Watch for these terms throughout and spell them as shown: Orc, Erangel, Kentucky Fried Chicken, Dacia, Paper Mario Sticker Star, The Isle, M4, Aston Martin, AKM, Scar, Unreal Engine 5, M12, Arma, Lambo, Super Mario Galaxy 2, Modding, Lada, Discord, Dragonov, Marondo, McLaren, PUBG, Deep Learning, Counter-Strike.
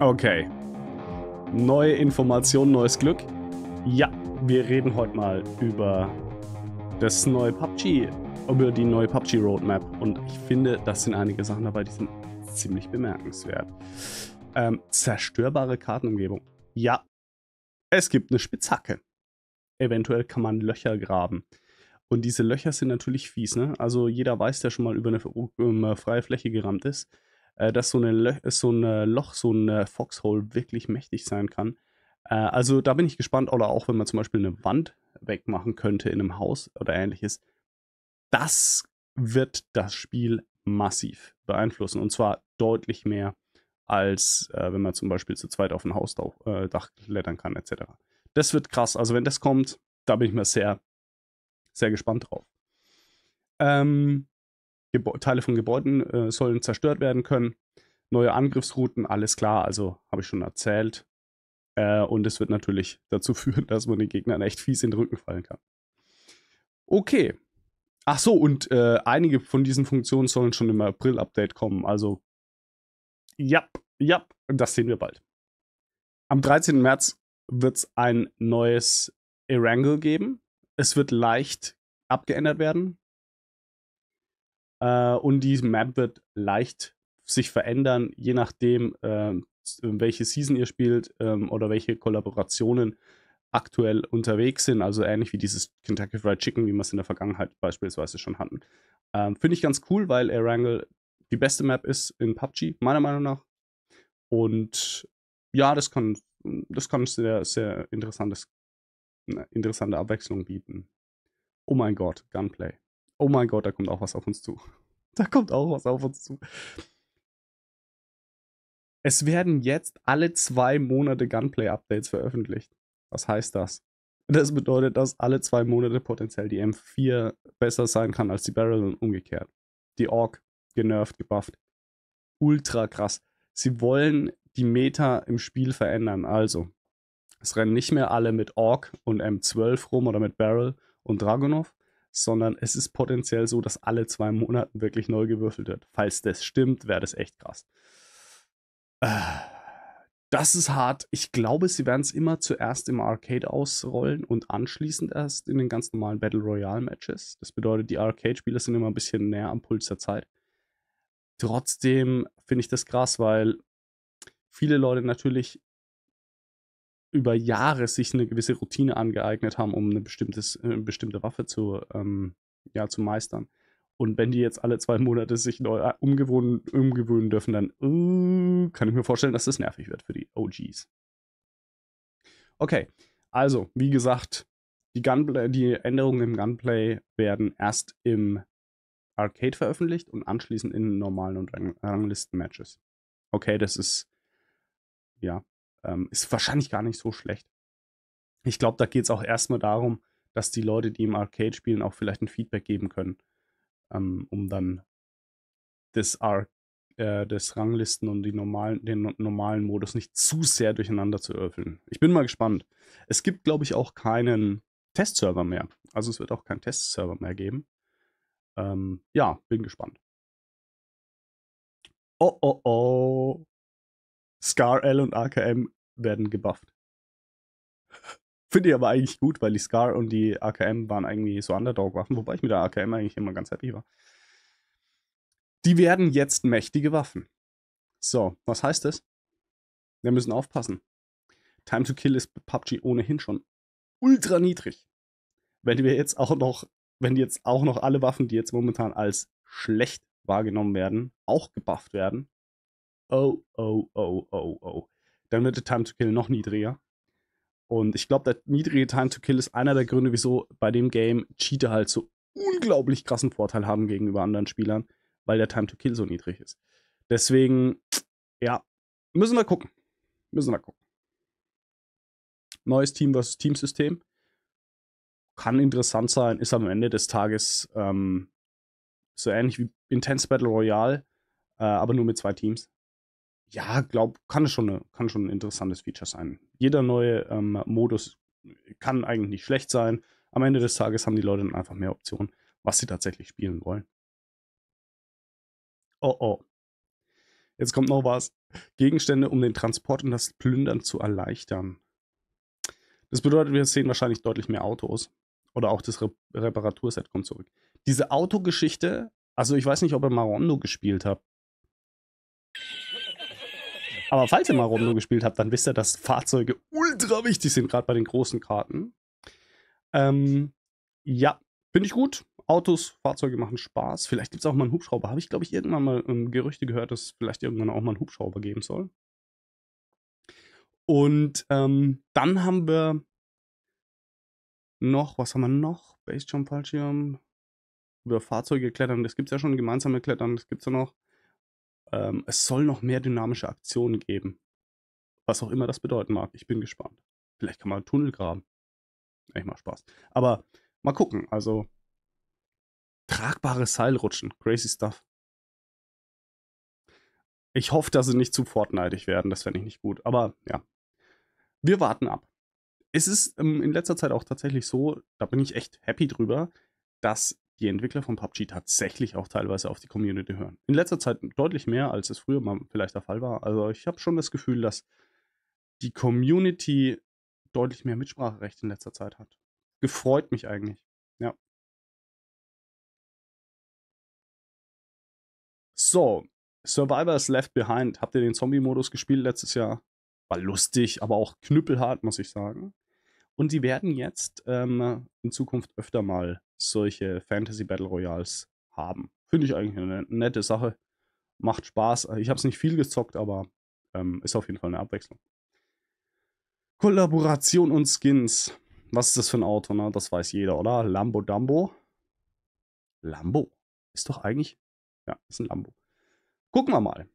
Okay. Neue Informationen, neues Glück. Ja, wir reden heute mal über das neue PUBG, über die neue PUBG Roadmap. Und ich finde, das sind einige Sachen dabei, die sind ziemlich bemerkenswert. Zerstörbare Kartenumgebung. Ja, es gibt eine Spitzhacke. Eventuell kann man Löcher graben. Und diese Löcher sind natürlich fies, ne? Also jeder weiß, der schon mal über eine freie Fläche gerammt ist, dass so ein Foxhole wirklich mächtig sein kann. Also da bin ich gespannt. Oder auch, wenn man zum Beispiel eine Wand wegmachen könnte in einem Haus oder ähnliches. Das wird das Spiel massiv beeinflussen. Und zwar deutlich mehr, als wenn man zum Beispiel zu zweit auf ein Hausdach klettern kann, etc. Das wird krass. Also wenn das kommt, da bin ich mir sehr, sehr gespannt drauf. Teile von Gebäuden sollen zerstört werden können. Neue Angriffsrouten, alles klar. Also habe ich schon erzählt. Und es wird natürlich dazu führen, dass man den Gegnern echt fies in den Rücken fallen kann. Okay. Ach so, und einige von diesen Funktionen sollen schon im April-Update kommen. Also, ja, das sehen wir bald. Am 13. März wird es ein neues Erangel geben. Es wird leicht abgeändert werden. Und die Map wird leicht sich verändern, je nachdem, welche Season ihr spielt oder welche Kollaborationen aktuell unterwegs sind. Also ähnlich wie dieses Kentucky Fried Chicken, wie wir es in der Vergangenheit beispielsweise schon hatten. Finde ich ganz cool, weil Erangel die beste Map ist in PUBG, meiner Meinung nach. Und ja, das kann eine sehr, sehr interessante Abwechslung bieten. Oh mein Gott, Gunplay. Oh mein Gott, da kommt auch was auf uns zu. Da kommt auch was auf uns zu. Es werden jetzt alle 2 Monate Gunplay-Updates veröffentlicht. Was heißt das? Das bedeutet, dass alle 2 Monate potenziell die M4 besser sein kann als die Barrel und umgekehrt. Die Orc genervt, gebufft. Ultra krass. Sie wollen die Meta im Spiel verändern. Also, es rennen nicht mehr alle mit Orc und M12 rum oder mit Barrel und Dragonov, sondern es ist potenziell so, dass alle 2 Monaten wirklich neu gewürfelt wird. Falls das stimmt, wäre das echt krass. Das ist hart. Ich glaube, sie werden es immer zuerst im Arcade ausrollen und anschließend erst in den ganz normalen Battle Royale Matches. Das bedeutet, die Arcade-Spieler sind immer ein bisschen näher am Puls der Zeit. Trotzdem finde ich das krass, weil viele Leute natürlich über Jahre sich eine gewisse Routine angeeignet haben, um eine bestimmte Waffe zu meistern. Und wenn die jetzt alle 2 Monate sich neu umgewöhnen dürfen, dann kann ich mir vorstellen, dass das nervig wird für die OGs. Okay, also, wie gesagt, die Änderungen im Gunplay werden erst im Arcade veröffentlicht und anschließend in normalen und Ranglisten-Matches. Okay, das ist, ja, ist wahrscheinlich gar nicht so schlecht. Ich glaube, da geht es auch erstmal darum, dass die Leute, die im Arcade spielen, auch vielleicht ein Feedback geben können, um dann das Ranglisten und den normalen Modus nicht zu sehr durcheinander zu öffnen. Ich bin mal gespannt. Es gibt, glaube ich, auch keinen Testserver mehr. Also es wird auch keinen Testserver mehr geben. Ja, bin gespannt. Oh, oh, oh. Scar, L und AKM werden gebufft. Finde ich aber eigentlich gut, weil die Scar und die AKM waren irgendwie so Underdog-Waffen, wobei ich mit der AKM eigentlich immer ganz happy war. Die werden jetzt mächtige Waffen. So, was heißt das? Wir müssen aufpassen. Time to Kill ist PUBG ohnehin schon ultra niedrig. Wenn jetzt auch noch alle Waffen, die jetzt momentan als schlecht wahrgenommen werden, auch gebufft werden, dann wird der Time to Kill noch niedriger. Und ich glaube, der niedrige Time to Kill ist einer der Gründe, wieso bei dem Game Cheater halt so unglaublich krassen Vorteil haben gegenüber anderen Spielern, weil der Time to Kill so niedrig ist. Deswegen, ja, müssen wir gucken. Neues Team versus Teamsystem. Kann interessant sein, ist am Ende des Tages so ähnlich wie Intense Battle Royale, aber nur mit 2 Teams. Ja, kann schon ein interessantes Feature sein. Jeder neue Modus kann eigentlich nicht schlecht sein. Am Ende des Tages haben die Leute dann einfach mehr Optionen, was sie tatsächlich spielen wollen. Oh, oh. Jetzt kommt noch was. Gegenstände, um den Transport und das Plündern zu erleichtern. Das bedeutet, wir sehen wahrscheinlich deutlich mehr Autos. Oder auch das Reparaturset kommt zurück. Diese Autogeschichte, also ich weiß nicht, ob ihr Marondo gespielt habt. Aber falls ihr Marondo gespielt habt, dann wisst ihr, dass Fahrzeuge ultra wichtig sind, gerade bei den großen Karten. Ja, finde ich gut. Autos, Fahrzeuge machen Spaß. Vielleicht gibt es auch mal einen Hubschrauber. Habe ich, glaube ich, irgendwann mal Gerüchte gehört, dass es vielleicht irgendwann auch mal einen Hubschrauber geben soll. Und dann haben wir noch, was haben wir noch? Basejump, Fallschirm. Über Fahrzeuge klettern. Das gibt es ja schon. Gemeinsame Klettern. Das gibt es ja noch. Es soll noch mehr dynamische Aktionen geben. Was auch immer das bedeuten mag. Ich bin gespannt. Vielleicht kann man einen Tunnel graben. Echt mal Spaß. Aber mal gucken. Also tragbares Seil rutschen. Crazy stuff. Ich hoffe, dass sie nicht zu fortneidig werden. Das fände ich nicht gut. Aber ja. Wir warten ab. Es ist in letzter Zeit auch tatsächlich so, da bin ich echt happy drüber, dass die Entwickler von PUBG tatsächlich auch teilweise auf die Community hören. In letzter Zeit deutlich mehr, als es früher mal vielleicht der Fall war. Also ich habe schon das Gefühl, dass die Community deutlich mehr Mitspracherecht in letzter Zeit hat. Gefreut mich eigentlich. Ja. So, Survivors Left Behind. Habt ihr den Zombie-Modus gespielt letztes Jahr? War lustig, aber auch knüppelhart, muss ich sagen. Und die werden jetzt in Zukunft öfter mal solche Fantasy Battle Royals haben. Finde ich eigentlich eine nette Sache. Macht Spaß. Ich habe es nicht viel gezockt, aber ist auf jeden Fall eine Abwechslung. Kollaboration und Skins. Was ist das für ein Auto? Ne? Das weiß jeder, oder? Lambo Dumbo. Lambo. Ist doch eigentlich... Ja, ist ein Lambo. Gucken wir mal.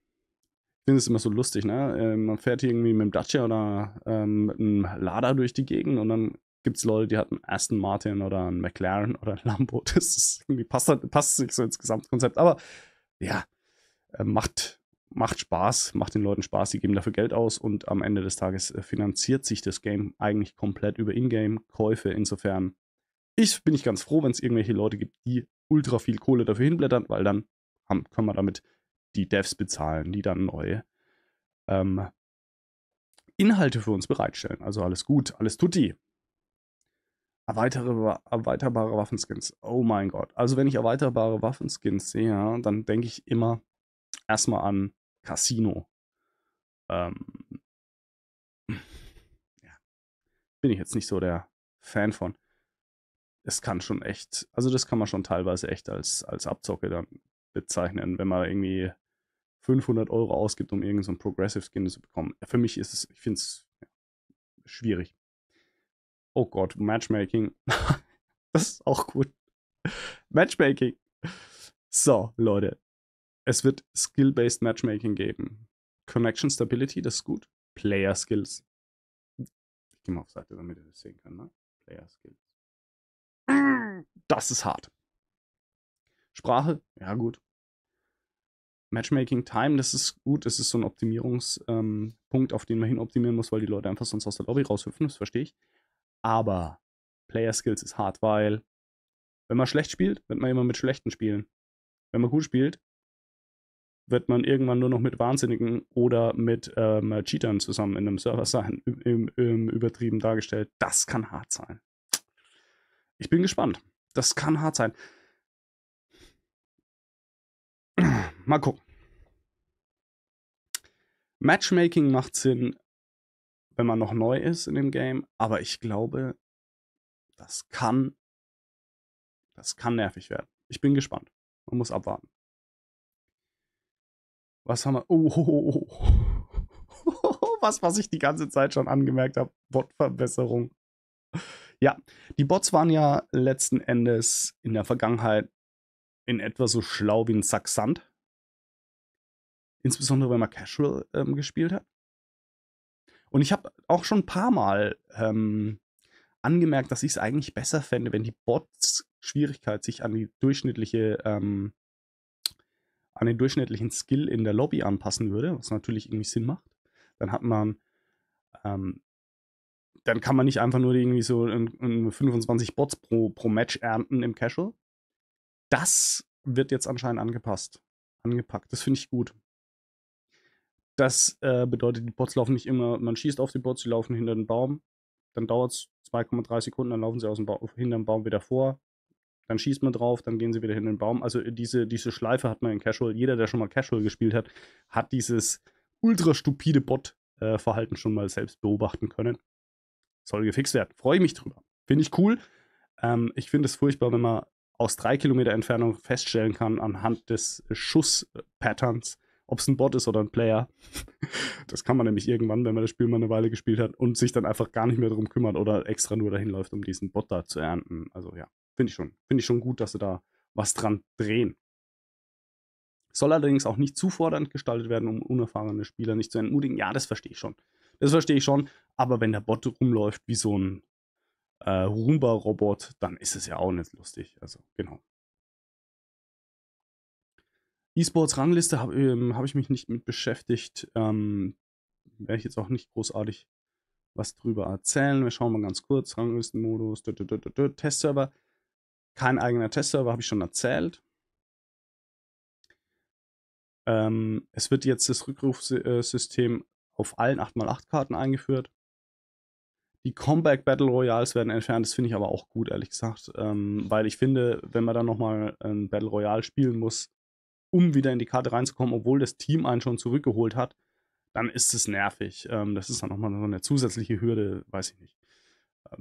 Ich finde es immer so lustig, ne? Man fährt hier irgendwie mit dem Dacia oder mit einem Lada durch die Gegend und dann gibt es Leute, die hatten einen Aston Martin oder einen McLaren oder ein Lambo. Das ist irgendwie passt nicht so ins Gesamtkonzept. Aber ja, macht Spaß, macht den Leuten Spaß, die geben dafür Geld aus und am Ende des Tages finanziert sich das Game eigentlich komplett über Ingame-Käufe. Insofern bin ich ganz froh, wenn es irgendwelche Leute gibt, die ultra viel Kohle dafür hinblättern, weil dann können wir damit die Devs bezahlen, die dann neue Inhalte für uns bereitstellen. Also alles gut, alles tutti. Erweiterbare Waffenskins. Oh mein Gott. Also wenn ich erweiterbare Waffenskins sehe, ja, dann denke ich immer erstmal an Casino. Ja. Bin ich jetzt nicht so der Fan von. Es kann schon echt, also das kann man schon teilweise echt als Abzocke dann bezeichnen, wenn man irgendwie 500 € ausgibt, um irgendeinen so Progressive Skin zu bekommen. Für mich ist es, ich finde es ja, schwierig. Oh Gott, Matchmaking. Das ist auch gut. Matchmaking. So, Leute. Es wird Skill-Based Matchmaking geben. Connection Stability, das ist gut. Player Skills. Ich gehe mal auf Seite, damit ihr das sehen könnt. Ne? Player Skills. Das ist hart. Sprache, ja gut. Matchmaking Time, das ist gut. Das ist so ein Optimierungspunkt, auf den man hin optimieren muss, weil die Leute einfach sonst aus der Lobby raushüpfen. Das verstehe ich. Aber Player Skills ist hart, weil wenn man schlecht spielt, wird man immer mit schlechten spielen. Wenn man gut spielt, wird man irgendwann nur noch mit Wahnsinnigen oder mit Cheatern zusammen in einem Server sein, übertrieben dargestellt. Das kann hart sein. Ich bin gespannt. Das kann hart sein. Mal gucken. Matchmaking macht Sinn, wenn man noch neu ist in dem Game, aber ich glaube, das kann nervig werden. Ich bin gespannt. Man muss abwarten. Was haben wir? Oh. Was ich die ganze Zeit schon angemerkt habe. Botverbesserung. Ja, die Bots waren ja letzten Endes in der Vergangenheit in etwa so schlau wie ein Sack Sand. Insbesondere, wenn man Casual gespielt hat. Und ich habe auch schon ein paar Mal angemerkt, dass ich es eigentlich besser fände, wenn die Bots-Schwierigkeit sich an die durchschnittliche, an den durchschnittlichen Skill in der Lobby anpassen würde, was natürlich irgendwie Sinn macht. Dann hat man, dann kann man nicht einfach nur irgendwie so 25 Bots pro Match ernten im Casual. Das wird jetzt anscheinend angepackt. Das finde ich gut. Das bedeutet, die Bots laufen nicht immer, man schießt auf die Bots, sie laufen hinter den Baum, dann dauert es 2,3 Sekunden, dann laufen sie aus dem hinter dem Baum wieder vor, dann schießt man drauf, dann gehen sie wieder hinter den Baum. Also diese Schleife hat man in Casual, jeder, der schon mal Casual gespielt hat, hat dieses ultra stupide Bot-Verhalten schon mal selbst beobachten können. Soll gefixt werden, freue ich mich drüber. Finde ich cool. Ich finde es furchtbar, wenn man aus 3 Kilometer Entfernung feststellen kann, anhand des Schuss-Patterns, ob es ein Bot ist oder ein Player. Das kann man nämlich irgendwann, wenn man das Spiel mal eine Weile gespielt hat und sich dann einfach gar nicht mehr darum kümmert oder extra nur dahin läuft, um diesen Bot da zu ernten. Also ja, finde ich schon gut, dass sie da was dran drehen. Soll allerdings auch nicht zu fordernd gestaltet werden, um unerfahrene Spieler nicht zu entmutigen. Ja, das verstehe ich schon. Das verstehe ich schon. Aber wenn der Bot rumläuft wie so ein Roomba-Robot, dann ist es ja auch nicht lustig. Also genau. E-Sports-Rangliste hab ich mich nicht mit beschäftigt. Werde ich jetzt auch nicht großartig was drüber erzählen. Wir schauen mal ganz kurz. Ranglistenmodus, Testserver. Kein eigener Testserver, habe ich schon erzählt. Es wird jetzt das Rückrufsystem auf allen 8×8-Karten eingeführt. Die Comeback Battle Royals werden entfernt, das finde ich aber auch gut, ehrlich gesagt. Weil ich finde, wenn man dann nochmal ein Battle Royale spielen muss, um wieder in die Karte reinzukommen, obwohl das Team einen schon zurückgeholt hat, dann ist es nervig. Das ist dann nochmal so eine zusätzliche Hürde, weiß ich nicht.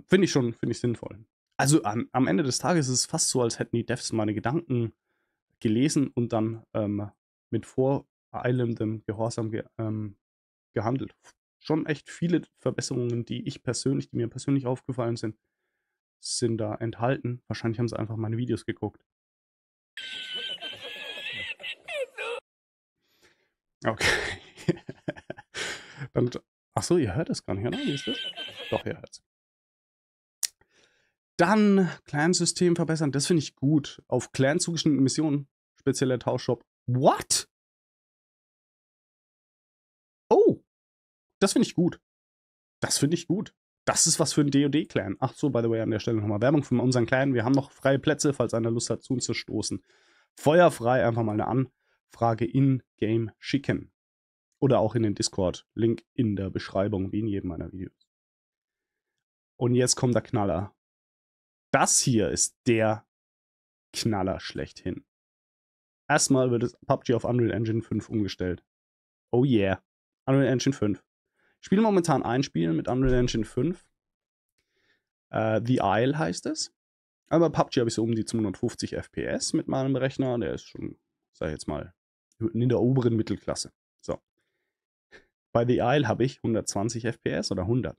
Finde ich sinnvoll. Also am Ende des Tages ist es fast so, als hätten die Devs meine Gedanken gelesen und dann mit voreilendem Gehorsam gehandelt. Schon echt viele Verbesserungen, die mir persönlich aufgefallen sind, sind da enthalten. Wahrscheinlich haben sie einfach meine Videos geguckt. Okay. Achso, ihr hört es gar nicht, oder? Wie ist das? Doch, ihr hört es. Dann Clan-System verbessern. Das finde ich gut. Auf Clan zugeschnittene Missionen. Spezieller Tauschshop. What? Oh. Das finde ich gut. Das finde ich gut. Das ist was für ein DoD-Clan. Ach so, by the way, an der Stelle nochmal Werbung für unseren Clan. Wir haben noch freie Plätze, falls einer Lust hat, zu uns zu stoßen. Feuerfrei einfach mal eine Anfrage in-game schicken. Oder auch in den Discord. Link in der Beschreibung, wie in jedem meiner Videos. Und jetzt kommt der Knaller. Das hier ist der Knaller schlechthin. Erstmal wird das PUBG auf Unreal Engine 5 umgestellt. Oh yeah. Unreal Engine 5. Ich spiele momentan ein Spiel mit Unreal Engine 5. The Isle heißt es. Aber PUBG habe ich so um die 250 FPS mit meinem Rechner. Der ist schon, sag ich jetzt mal, in der oberen Mittelklasse. So. Bei The Isle habe ich 120 FPS oder 100.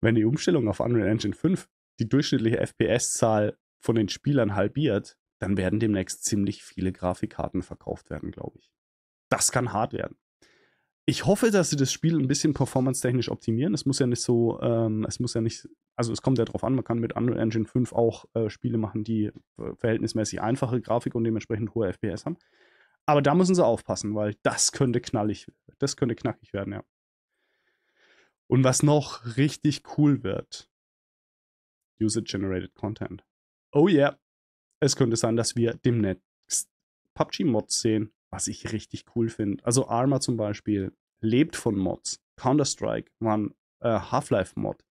Wenn die Umstellung auf Unreal Engine 5 die durchschnittliche FPS-Zahl von den Spielern halbiert, dann werden demnächst ziemlich viele Grafikkarten verkauft werden, glaube ich. Das kann hart werden. Ich hoffe, dass sie das Spiel ein bisschen performance-technisch optimieren. Es muss ja nicht so, also es kommt ja drauf an, man kann mit Unreal Engine 5 auch Spiele machen, die verhältnismäßig einfache Grafik und dementsprechend hohe FPS haben. Aber da müssen sie aufpassen, weil das könnte knackig werden, ja. Und was noch richtig cool wird, User-Generated Content. Oh yeah, es könnte sein, dass wir demnächst PUBG-Mods sehen. Was ich richtig cool finde. Also Arma zum Beispiel lebt von Mods. Counter-Strike war ein Half-Life-Mod.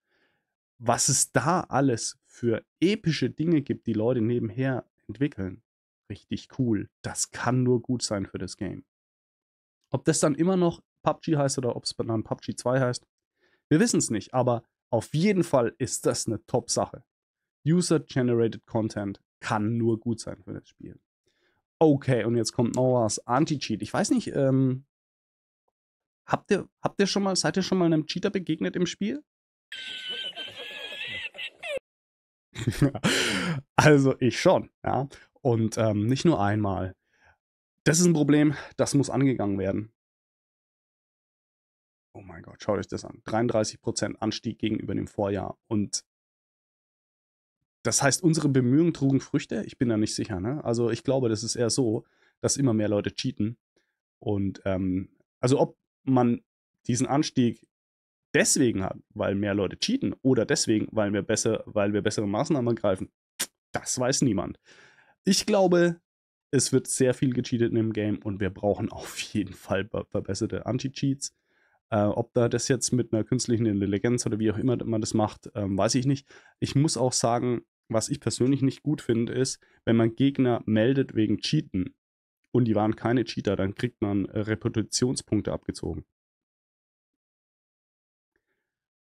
Was es da alles für epische Dinge gibt, die Leute nebenher entwickeln. Richtig cool. Das kann nur gut sein für das Game. Ob das dann immer noch PUBG heißt oder ob es dann PUBG 2 heißt, wir wissen es nicht. Aber auf jeden Fall ist das eine Top-Sache. User-Generated Content kann nur gut sein für das Spiel. Okay, und jetzt kommt Noahs Anti-Cheat. Ich weiß nicht, seid ihr schon mal einem Cheater begegnet im Spiel? Also ich schon, ja. Und nicht nur einmal. Das ist ein Problem, das muss angegangen werden. Oh mein Gott, schaut euch das an. 33% Anstieg gegenüber dem Vorjahr. Und das heißt, unsere Bemühungen trugen Früchte? Ich bin da nicht sicher, ne? Also ich glaube, das ist eher so, dass immer mehr Leute cheaten. Und also ob man diesen Anstieg deswegen hat, weil mehr Leute cheaten oder deswegen, weil wir bessere Maßnahmen ergreifen, das weiß niemand. Ich glaube, Es wird sehr viel gecheatet in dem Game und wir brauchen auf jeden Fall verbesserte Anti-Cheats. Ob da das jetzt mit einer künstlichen Intelligenz oder wie auch immer man das macht, weiß ich nicht. Ich muss auch sagen, was ich persönlich nicht gut finde, ist, wenn man Gegner meldet wegen Cheaten und die waren keine Cheater, dann kriegt man Reputationspunkte abgezogen.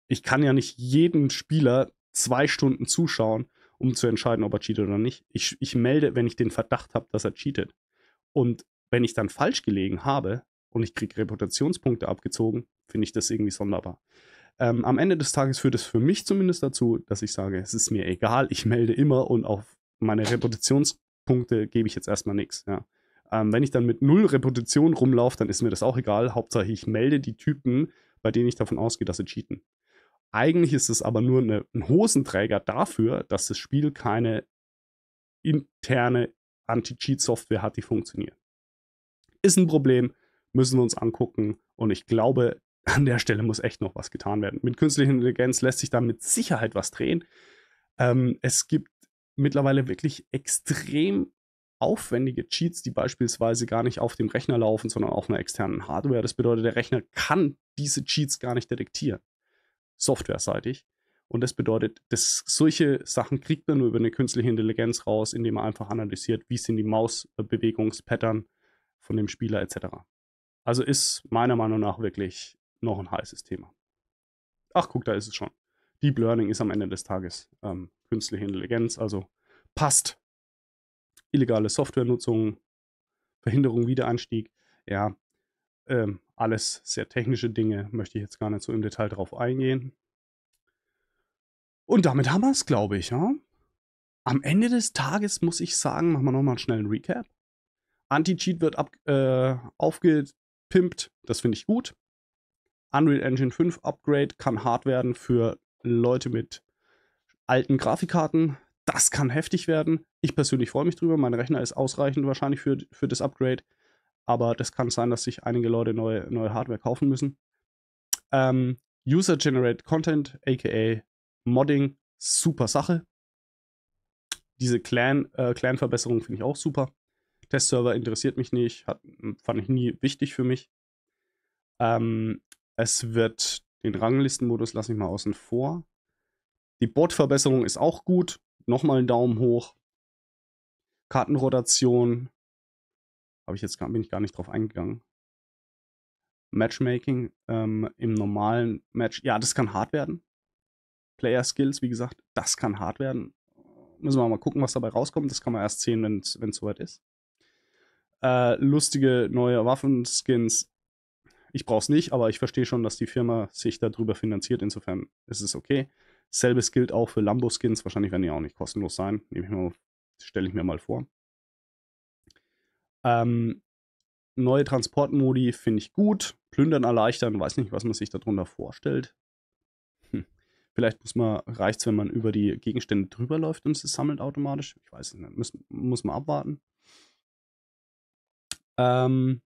Ich kann ja nicht jedem Spieler 2 Stunden zuschauen, um zu entscheiden, ob er cheatet oder nicht. Ich melde, wenn ich den Verdacht habe, dass er cheatet. Und wenn ich dann falsch gelegen habe und ich kriege Reputationspunkte abgezogen, finde ich das irgendwie sonderbar. Am Ende des Tages führt es für mich zumindest dazu, dass ich sage, es ist mir egal, ich melde immer und auf meine Reputationspunkte gebe ich jetzt erstmal nichts. Ja. Wenn ich dann mit 0 Reputation rumlaufe, dann ist mir das auch egal. Hauptsache ich melde die Typen, bei denen ich davon ausgehe, dass sie cheaten. Eigentlich ist es aber nur ein Hosenträger dafür, dass das Spiel keine interne Anti-Cheat-Software hat, die funktioniert. Ist ein Problem, müssen wir uns angucken und ich glaube, an der Stelle muss echt noch was getan werden. Mit künstlicher Intelligenz lässt sich da mit Sicherheit was drehen. Es gibt mittlerweile wirklich extrem aufwendige Cheats, die beispielsweise gar nicht auf dem Rechner laufen, sondern auf einer externen Hardware. Das bedeutet, der Rechner kann diese Cheats gar nicht detektieren. Softwareseitig. Und das bedeutet, dass solche Sachen kriegt man nur über eine künstliche Intelligenz raus, indem man einfach analysiert, wie sind die Mausbewegungspattern von dem Spieler etc. Also ist meiner Meinung nach wirklich noch ein heißes Thema. Ach, guck, da ist es schon. Deep Learning ist am Ende des Tages künstliche Intelligenz, also passt. Illegale Softwarenutzung, Verhinderung, Wiedereinstieg, ja, alles sehr technische Dinge, möchte ich jetzt gar nicht so im Detail drauf eingehen. Und damit haben wir es, glaube ich. Ja? Am Ende des Tages muss ich sagen, machen wir nochmal schnell einen Recap. Anti-Cheat wird aufgepimpt, das finde ich gut. Unreal Engine 5 Upgrade kann hart werden für Leute mit alten Grafikkarten. Das kann heftig werden. Ich persönlich freue mich drüber. Mein Rechner ist ausreichend wahrscheinlich für das Upgrade. Aber das kann sein, dass sich einige Leute neue Hardware kaufen müssen. User-Generated Content, a.k.a. Modding, super Sache. Diese Clan-Verbesserung finde ich auch super. Testserver interessiert mich nicht, fand ich nie wichtig für mich. Es wird den Ranglistenmodus, lasse ich mal außen vor. Die Bot-Verbesserung ist auch gut. Nochmal einen Daumen hoch. Kartenrotation. Bin ich gar nicht drauf eingegangen. Matchmaking im normalen Match. Ja, das kann hart werden. Player Skills, wie gesagt, das kann hart werden. Müssen wir mal gucken, was dabei rauskommt. Das kann man erst sehen, wenn es soweit ist. Lustige neue Waffenskins. Ich brauche es nicht, aber ich verstehe schon, dass die Firma sich darüber finanziert. Insofern ist es okay. Selbes gilt auch für Lambo-Skins. Wahrscheinlich werden die auch nicht kostenlos sein. Stelle ich mir mal vor. Neue Transportmodi finde ich gut. Plündern erleichtern, weiß nicht, was man sich darunter vorstellt. Vielleicht reicht es, wenn man über die Gegenstände drüber läuft und es sammelt automatisch. Ich weiß es nicht, muss man abwarten. Dann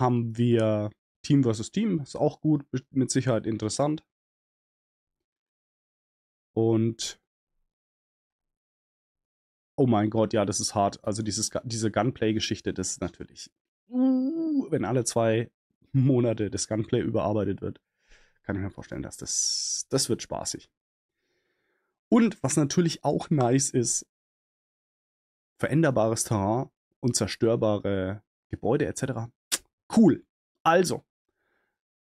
haben wir Team vs. Team. Ist auch gut, mit Sicherheit interessant. Und oh mein Gott, ja, das ist hart. Also diese Gunplay-Geschichte, das ist natürlich, wenn alle 2 Monate das Gunplay überarbeitet wird, kann ich mir vorstellen, dass das wird spaßig. Und was natürlich auch nice ist, veränderbares Terrain und zerstörbare Gebäude etc. Cool. Also,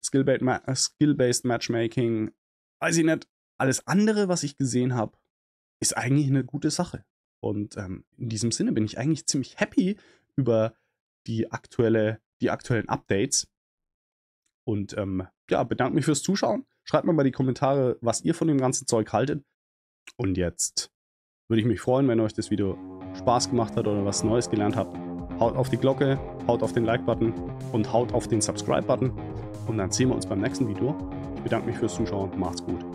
Skill-Based Matchmaking, weiß ich nicht. Alles andere, was ich gesehen habe, ist eigentlich eine gute Sache. Und in diesem Sinne bin ich eigentlich ziemlich happy über die aktuellen Updates. Und ja, bedanke mich fürs Zuschauen. Schreibt mir mal in die Kommentare, was ihr von dem ganzen Zeug haltet. Und jetzt würde ich mich freuen, wenn euch das Video Spaß gemacht hat oder was Neues gelernt habt. Haut auf die Glocke, haut auf den Like-Button und haut auf den Subscribe-Button. Und dann sehen wir uns beim nächsten Video. Ich bedanke mich fürs Zuschauen. Macht's gut.